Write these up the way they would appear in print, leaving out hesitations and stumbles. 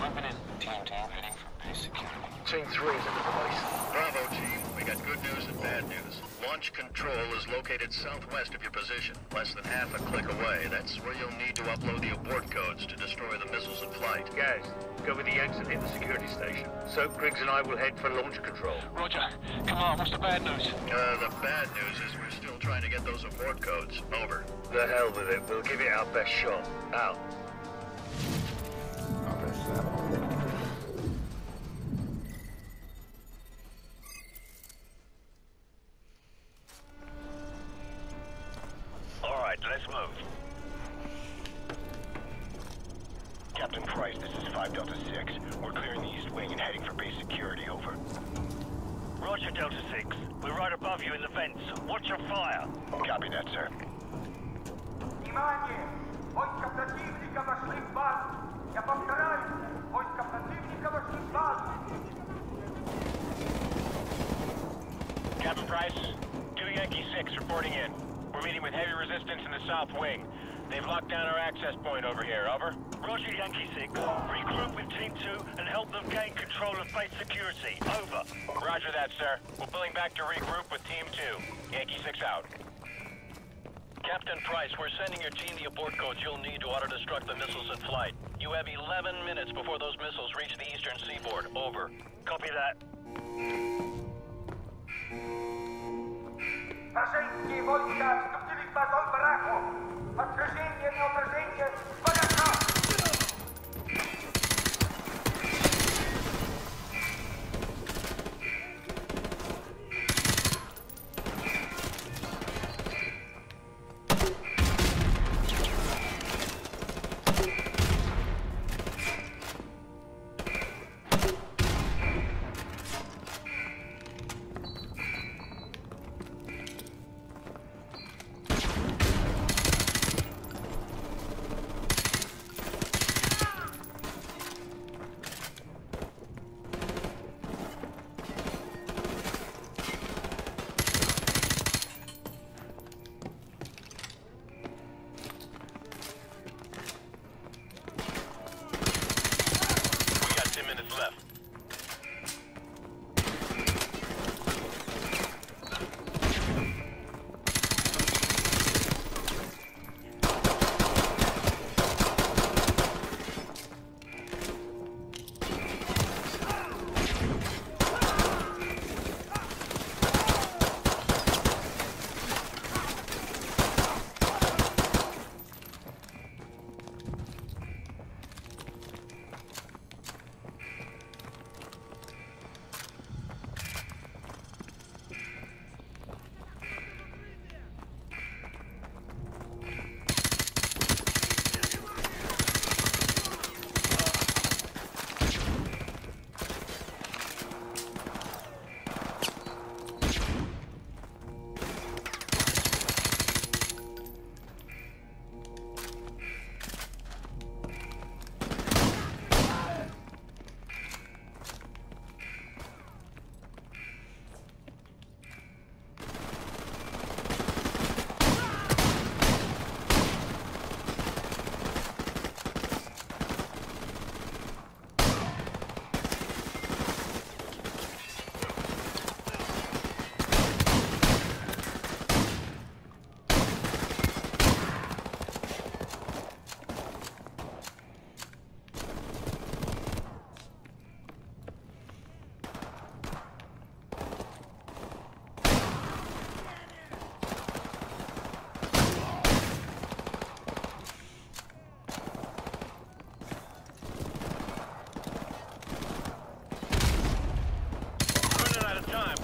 We're moving in. Team 2 heading for base security. Team 3 is in the place. Bravo, team. We got good news and bad news. Launch control is located southwest of your position, less than half a click away. That's where you'll need to upload the abort codes to destroy the missiles in flight. Gaz, cover the exit in the security station. So Griggs and I will head for launch control. Roger. Come on, what's the bad news? The bad news is we're still trying to get those abort codes. Over. The hell with it. We'll give it our best shot. Out. Alright, let's move. Captain Price, this is 5 Delta 6. We're clearing the east wing and heading for base security, over. Roger, Delta 6. We're right above you in the vents. Watch your fire. Copy that, sir. Внимание! Войска противника вошли в базу! Я повторяю, войска противника вошли в базу! Captain Price, 2 Yankee 6 reporting in. We're meeting with heavy resistance in the south wing. They've locked down our access point over here, over. Roger, Yankee 6. Regroup with Team 2 and help them gain control of base security, over. Roger that, sir. We're pulling back to regroup with Team 2. Yankee 6 out. Captain Price, we're sending your team the abort codes you'll need to auto-destruct the missiles in flight. You have 11 minutes before those missiles reach the eastern seaboard. Over. Copy that.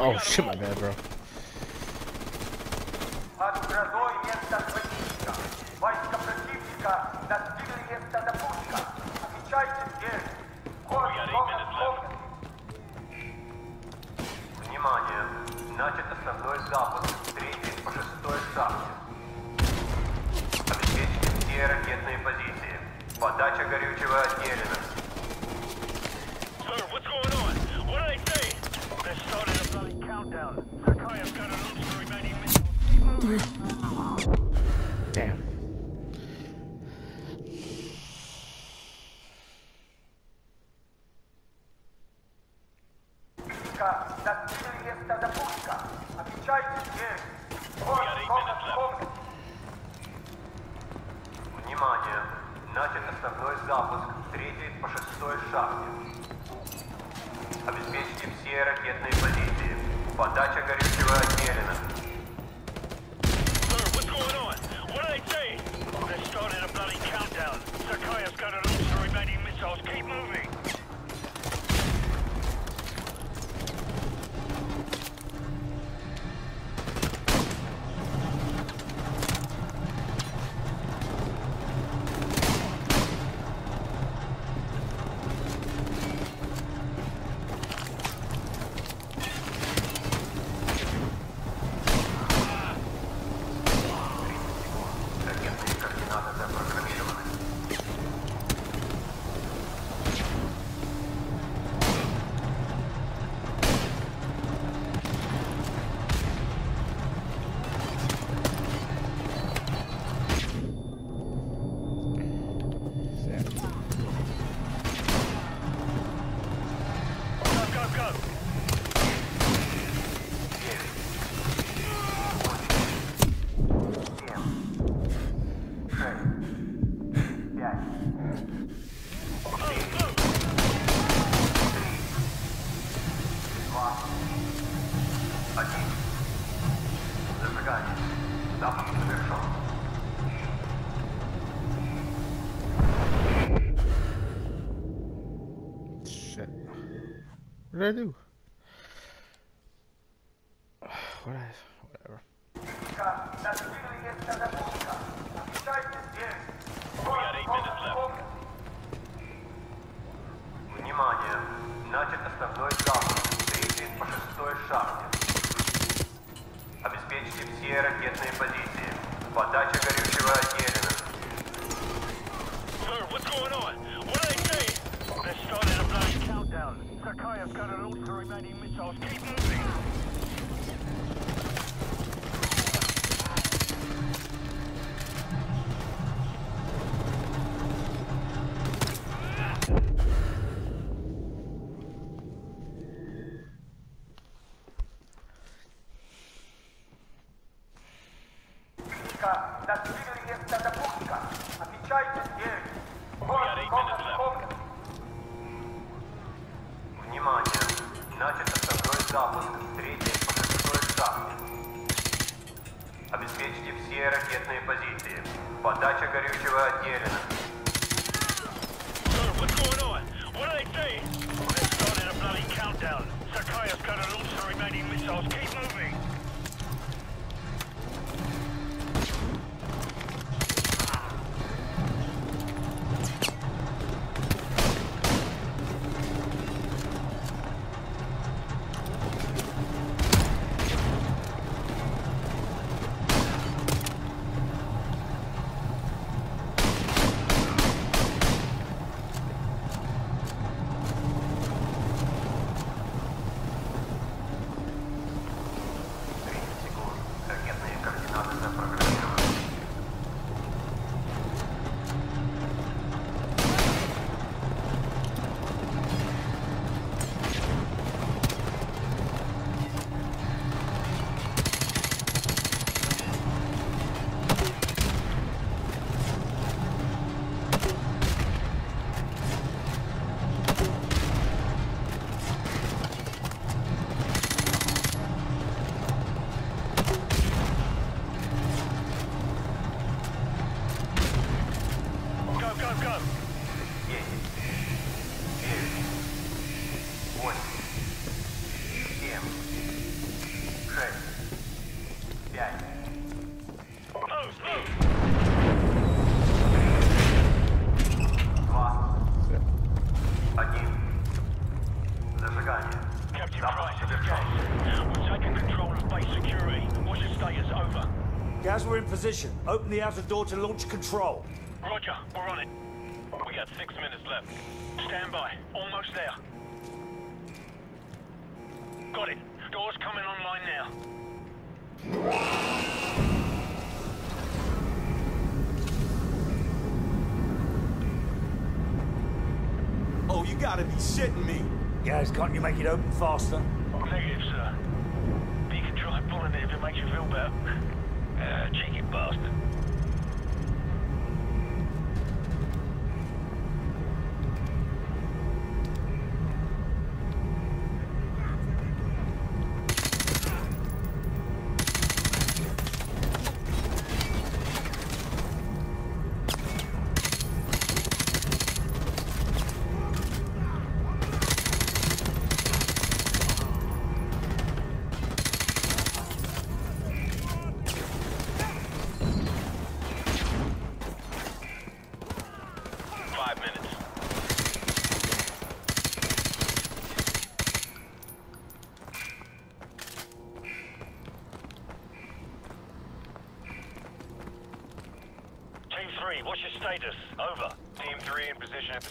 Oh shit, my bad, bro. Damn. What did I do? What I... whatever. We got 8 minutes left. Внимание! Начат основной запуск. Двигатель по 6-й шахте. Обеспечьте все ракетные позиции. Подача горючего отделена. Sir, what's going on? What did I say? They started a blind countdown. Zakaev got an order to remaining missiles. Keep moving. Position. Open the outer door to launch control. Roger, we're on it. We got 6 minutes left. Stand by. Almost there. Got it. Doors coming online now. Oh, you gotta be shitting me. Guys, can't you make it open faster? Negative, sir. But you can try pulling it if it makes you feel better. Cheeky bastard.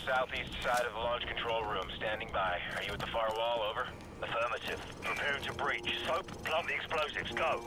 Southeast side of the launch control room, standing by. Are you at the far wall? Over. Affirmative. Preparing to breach. Soap, plug the explosives. Go.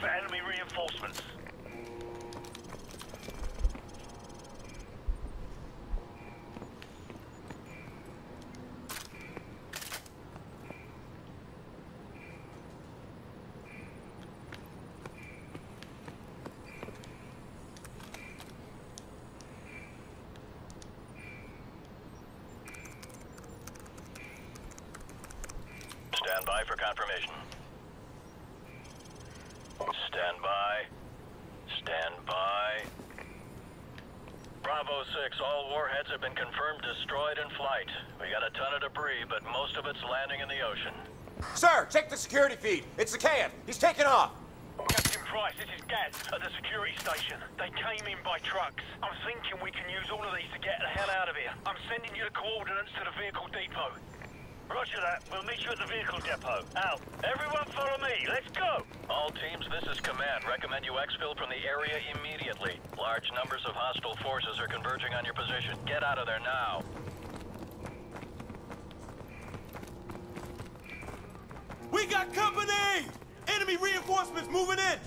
for enemy reinforcements. Stand by for confirmation. Stand by. Stand by. Bravo 6, all warheads have been confirmed destroyed in flight. We got a ton of debris, but most of it's landing in the ocean. Sir, check the security feed. It's Zakhaev. He's taking off. Captain Price, this is Gad at the security station. They came in by trucks. I'm thinking we can use all of these to get the hell out of here. I'm sending you the coordinates to the vehicle depot. Roger that. We'll meet you at the vehicle depot. Out. Everyone follow me. Let's go. All teams, this is command. Recommend you exfil from the area immediately. Large numbers of hostile forces are converging on your position. Get out of there now. We got company! Enemy reinforcements moving in!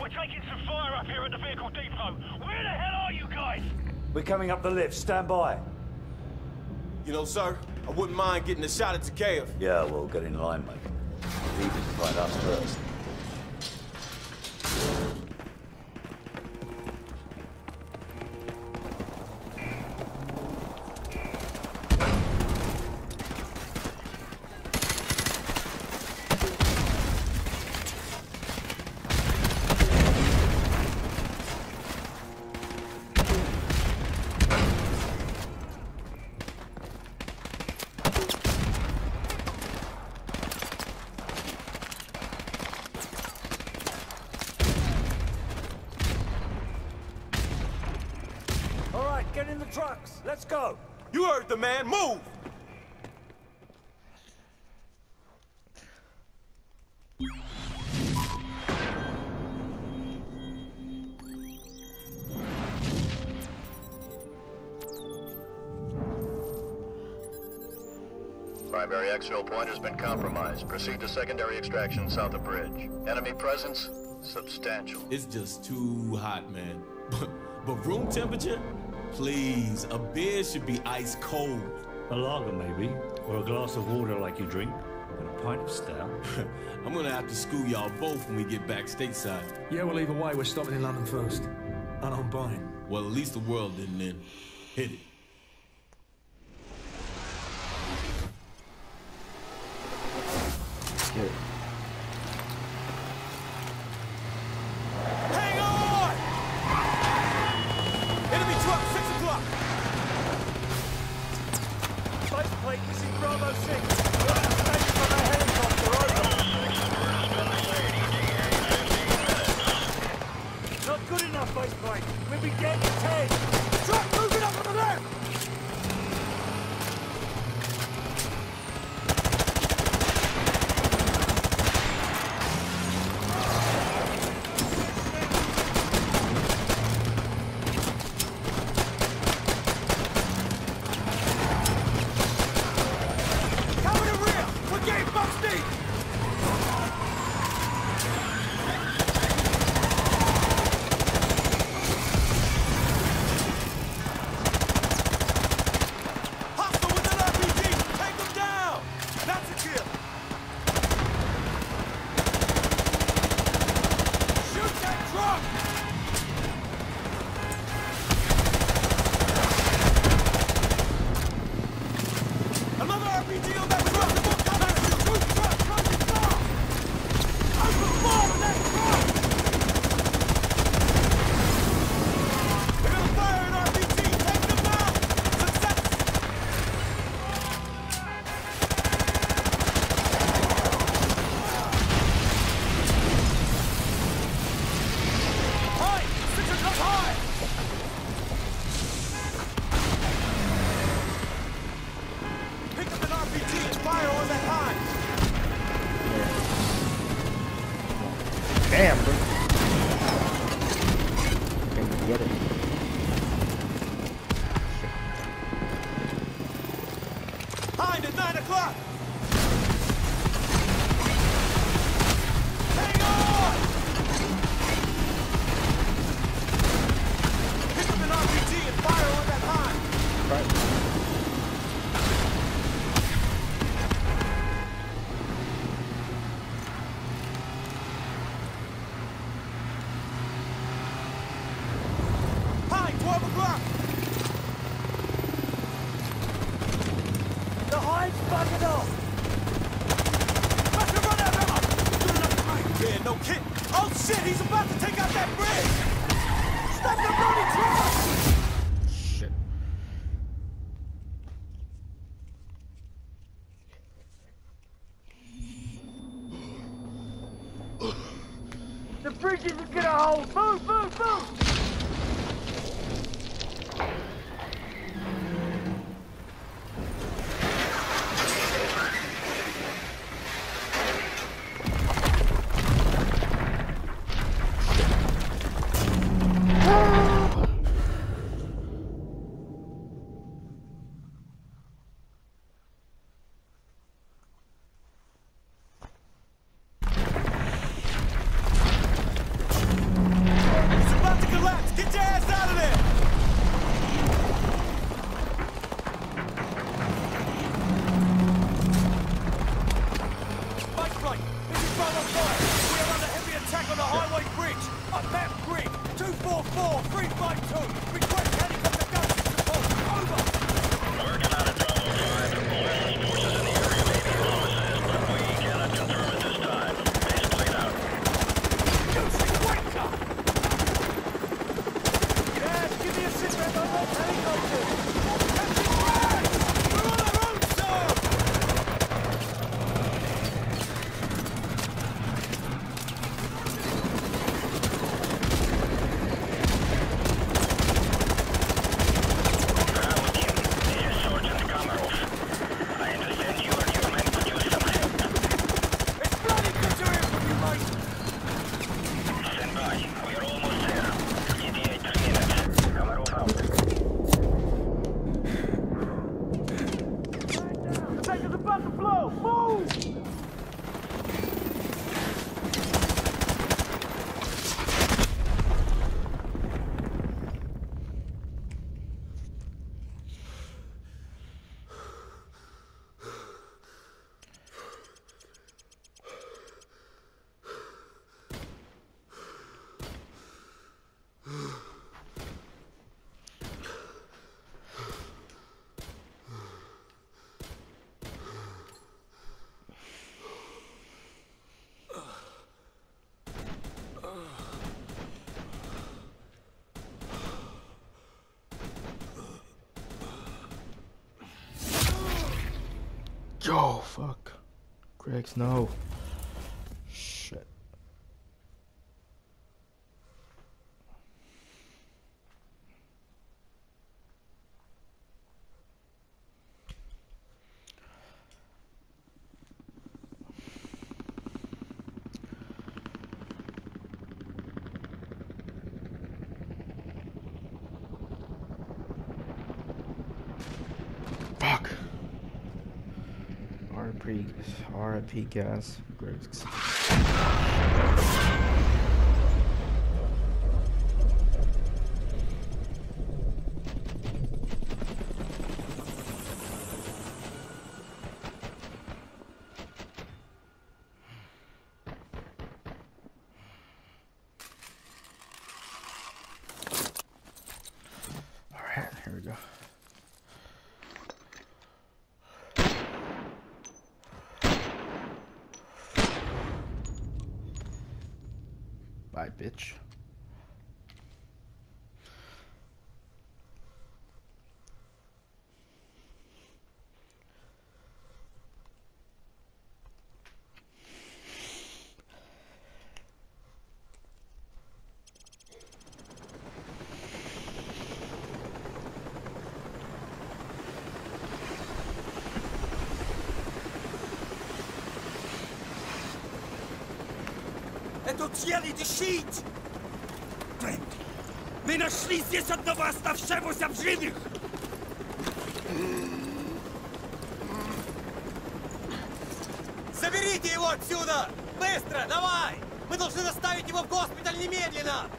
We're taking some fire up here at the vehicle depot. Where the hell are you guys? We're coming up the lift. Stand by. You know, sir, I wouldn't mind getting a shot at Zakhaev. Yeah, well, get in line, mate. Leave it to fight us first. Get in the trucks. Let's go. You heard the man. Move! Primary exfil point has been compromised. Proceed to secondary extraction south of bridge. Enemy presence? Substantial. It's just too hot, man. But room temperature? Please, a beer should be ice cold. A lager, maybe, or a glass of water like you drink, and a pint of stout. I'm gonna have to school y'all both when we get back stateside. Yeah, well, either way, we're stopping in London first. And I'm buying. Well, at least the world didn't end. Hit it. Good. Damn, bro. Can't get it. Behind at 9 o'clock. Hang on. Pick up an RPG and fire on that high. Right. Oh, fuck. Griggs, no. Shit. Fuck. R.I.P. Gaz. Griggs. Alright, here we go. Bye, bitch. Reducirli die Schied! Brent, мы нашли здесь одного оставшегося в живых! Заберите его отсюда! Быстро, давай! Мы должны доставить его в госпиталь немедленно!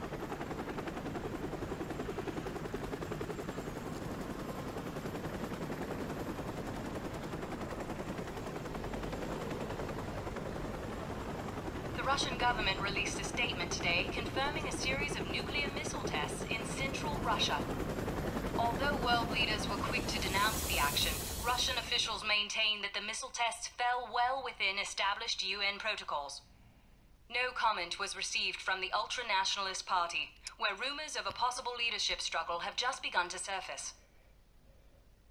The Russian government released a statement today confirming a series of nuclear missile tests in central Russia. Although world leaders were quick to denounce the action, Russian officials maintained that the missile tests fell well within established UN protocols. No comment was received from the ultra-nationalist party, where rumors of a possible leadership struggle have just begun to surface.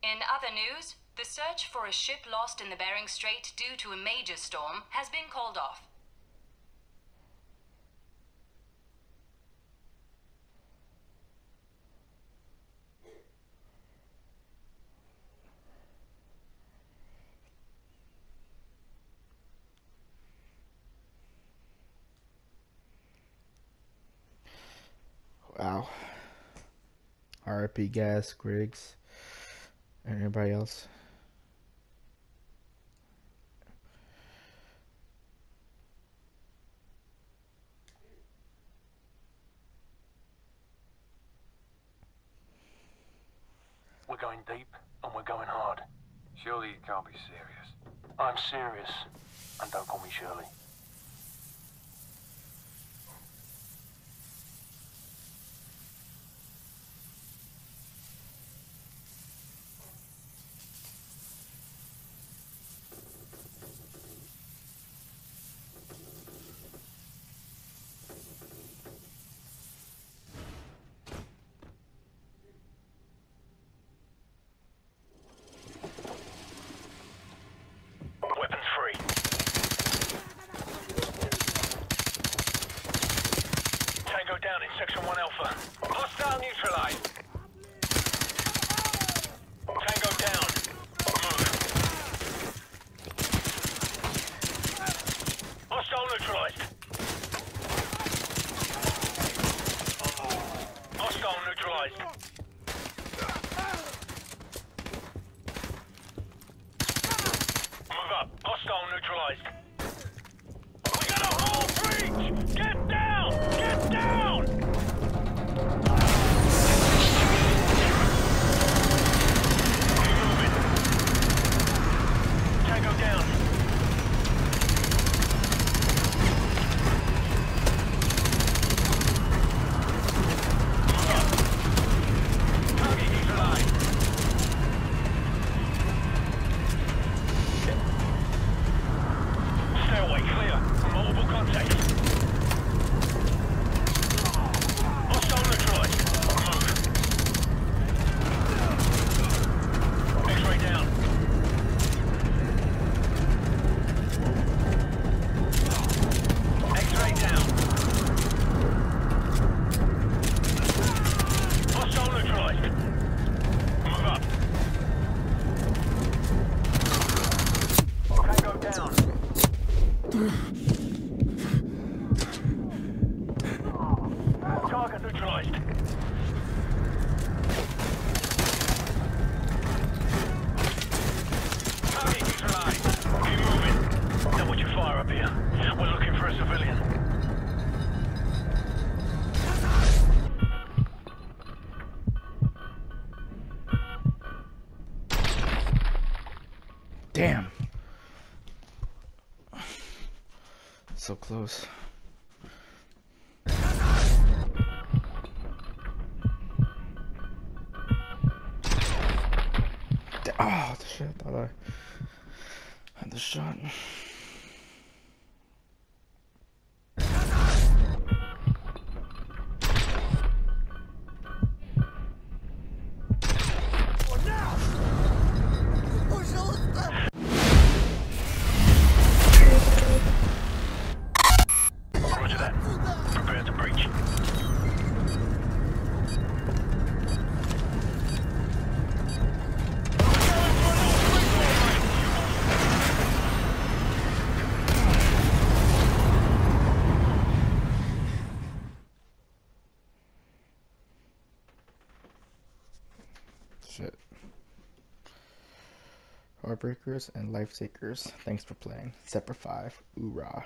In other news, the search for a ship lost in the Bering Strait due to a major storm has been called off. Wow. R.I.P. Gaz, Griggs, and everybody else. We're going deep and we're going hard. Surely you can't be serious. I'm serious. And don't call me Shirley. Damn. So close. Oh, shit, I thought I had the shot. Shit. Heartbreakers and Life Takers, thanks for playing. Semper Fi, OORAH.